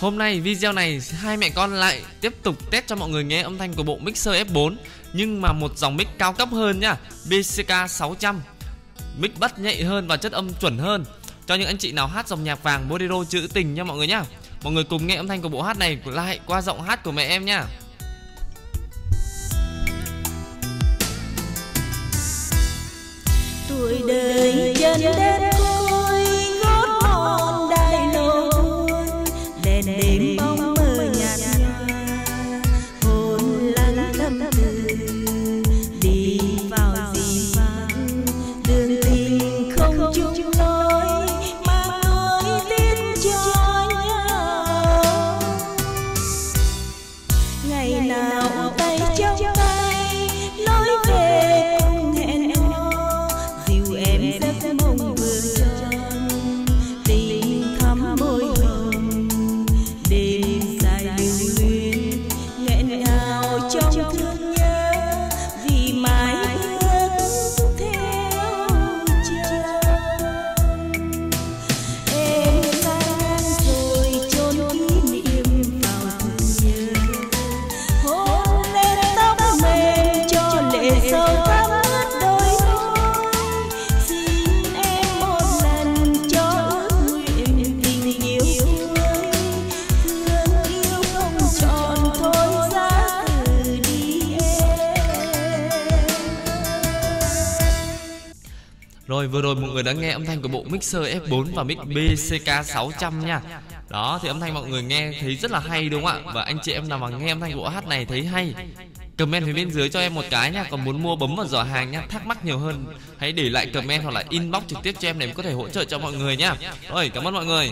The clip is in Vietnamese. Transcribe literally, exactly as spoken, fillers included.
Hôm nay video này hai mẹ con lại tiếp tục test cho mọi người nghe âm thanh của bộ Mixer ép bốn, nhưng mà một dòng mic cao cấp hơn nhá, B C K sáu trăm. Mic bắt nhạy hơn và chất âm chuẩn hơn cho những anh chị nào hát dòng nhạc vàng bolero trữ tình nha mọi người nhá. Mọi người cùng nghe âm thanh của bộ hát này lại qua giọng hát của mẹ em nhá. Tuổi đời chân đến cuối gót hòn đại lộ đèn đêm bóng mơ nhạt nhòa, hồn lặng thầm tư đi vào dĩ vãng, đường tình không chung lối mà nối đến cho nhau. Ngày nào tay trong tay lối về cùng hẹn hò, dìu em dắt mông vườn tròn tình thắm môi hồng, đêm dài lưu luyến nghẹn ngào trong thương nhớ vì mãi bước theo chân. Em tan rồi chôn kỷ niệm vào thương nhớ, hôn lên tóc mềm cho lệ sâu thắm. Rồi vừa rồi mọi người đã nghe âm thanh của bộ Mixer ép bốn và mic B C K sáu trăm nha. Đó thì âm thanh mọi người nghe thấy rất là hay đúng không ạ? Và anh chị em nào mà nghe âm thanh của bộ hát này thấy hay, comment phía bên dưới cho em một cái nha. Còn muốn mua bấm vào giỏ hàng nha. Thắc mắc nhiều hơn hãy để lại comment hoặc là inbox trực tiếp cho em để em có thể hỗ trợ cho mọi người nha. Rồi cảm ơn mọi người.